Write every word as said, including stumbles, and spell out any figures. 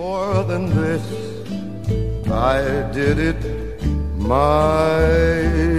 more than this. I did it my